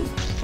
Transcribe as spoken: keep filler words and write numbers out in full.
Oops.